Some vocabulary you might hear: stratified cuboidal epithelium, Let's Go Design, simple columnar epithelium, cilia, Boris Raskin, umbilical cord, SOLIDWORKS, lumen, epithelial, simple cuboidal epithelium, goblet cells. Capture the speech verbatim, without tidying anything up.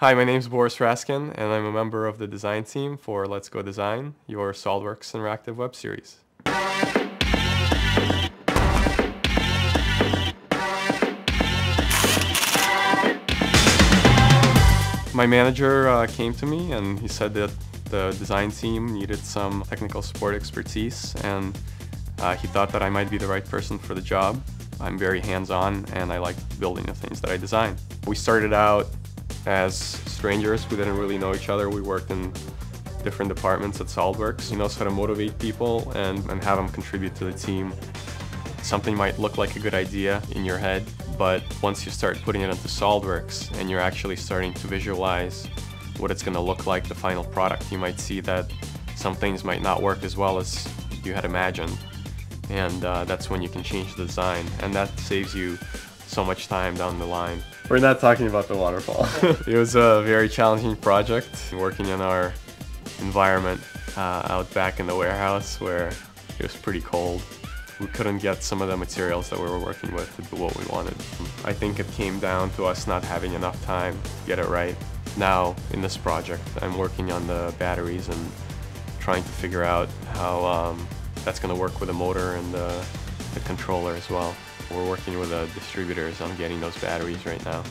Hi, my name is Boris Raskin, and I'm a member of the design team for Let's Go Design, your SOLIDWORKS interactive web series. My manager uh, came to me and he said that the design team needed some technical support expertise, and uh, he thought that I might be the right person for the job. I'm very hands-on and I like building the things that I design. We started out as strangers. We didn't really know each other. We worked in different departments at SOLIDWORKS. He knows how to motivate people and, and have them contribute to the team. Something might look like a good idea in your head, but once you start putting it into SOLIDWORKS and you're actually starting to visualize what it's going to look like, the final product, you might see that some things might not work as well as you had imagined. And uh, that's when you can change the design, and that saves you so much time down the line. We're not talking about the waterfall. It was a very challenging project, working in our environment uh, out back in the warehouse where it was pretty cold. We couldn't get some of the materials that we were working with to do what we wanted. I think it came down to us not having enough time to get it right. Now, in this project, I'm working on the batteries and trying to figure out how um, that's going to work with the motor and the, the controller as well. We're working with the distributors on getting those batteries right now.